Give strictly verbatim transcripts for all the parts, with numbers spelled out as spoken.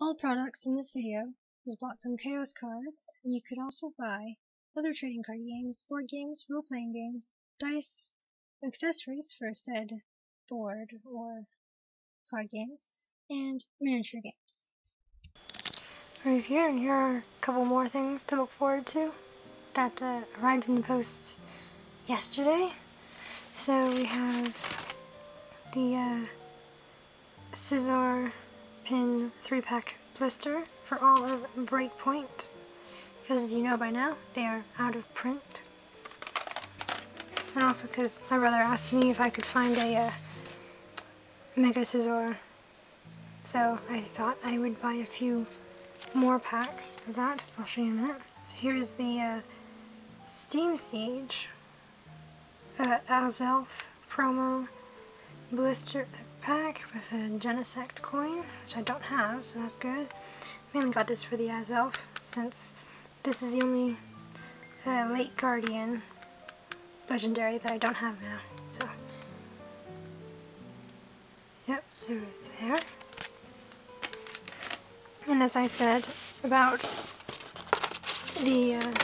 All products in this video was bought from Chaos Cards, and you could also buy other trading card games, board games, role-playing games, dice, accessories for said board or card games, and miniature games. Right here, and here are a couple more things to look forward to that uh, arrived in the post yesterday. So we have the uh, Scizor pin three pack blister for all of Breakpoint, because as you know by now, they are out of print. And also because my brother asked me if I could find a uh, Mega Scizor, so I thought I would buy a few more packs of that, so I'll show you in a minute. So here's the uh, Steam Siege uh, Azelf promo blister pack with a Genesect coin, which I don't have, so that's good. Mainly got this for the Azelf, since this is the only uh, late Guardian legendary that I don't have now. So, yep, so right there. And as I said about the uh,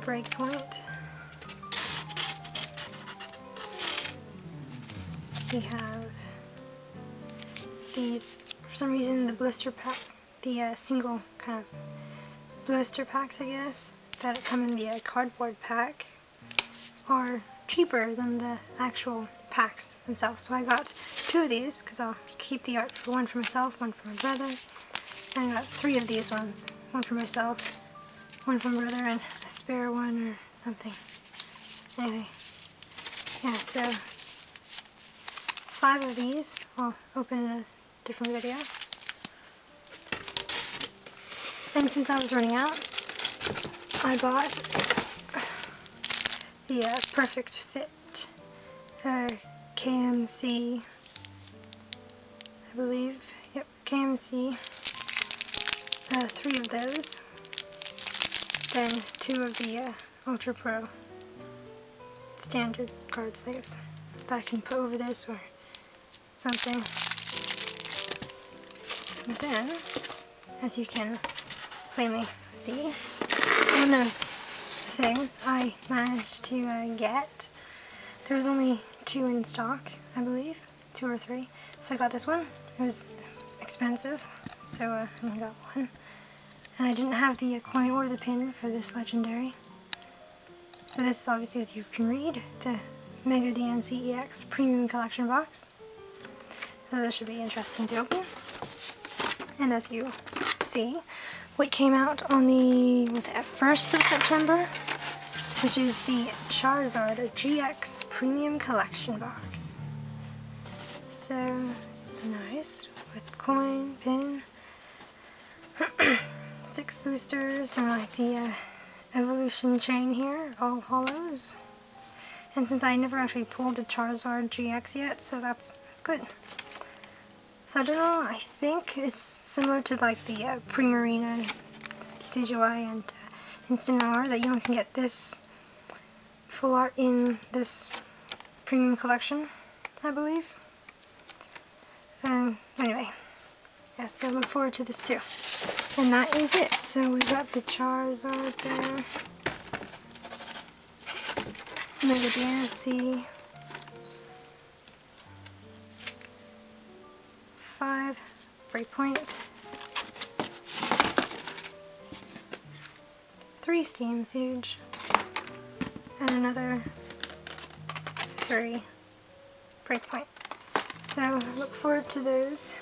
Breakpoint, we have these, for some reason, the blister pack, the uh, single kind of blister packs, I guess, that come in the uh, cardboard pack are cheaper than the actual packs themselves. So I got two of these, because I'll keep the art for one for myself, one for my brother, and I got three of these ones, one for myself, one for my brother, and a spare one or something. Anyway, yeah, so five of these. I'll open in a different video. And since I was running out, I bought the uh, Perfect Fit uh, K M C, I believe. Yep, K M C. Uh, three of those. Then two of the uh, Ultra Pro standard cards, I guess, that I can put over this or something. And then, as you can plainly see, one of the things I managed to uh, get, there was only two in stock, I believe, two or three, so I got this one. It was expensive, so uh, I only got one, and I didn't have the coin or the pin for this legendary. So this is obviously, as you can read, the Mega Dancey E X Premium Collection Box. So this should be interesting to open. And as you see, what came out on the, was it first of September? Which is the Charizard G X Premium Collection Box. So, it's nice, with coin, pin, six boosters, and like the uh, evolution chain here, all hollows. And since I never actually pulled a Charizard G X yet, so that's, that's good. So I don't know, I think it's similar to like the uh, Primarina, Decidueye, and uh, Incineroar, that you only can get this full art in this premium collection, I believe. Um, anyway, yeah, so look forward to this too. And that is it. So we got the Charizard there, Mega Dancey, five, Breakpoint, three Steam Siege, and another three Breakpoint. So look forward to those.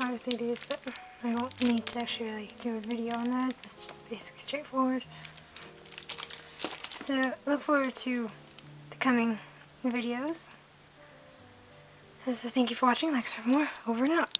Obviously these, but I won't need to actually really do a video on those. It's just basically straightforward. So look forward to the coming videos. So thank you for watching, thanks for more, over and out.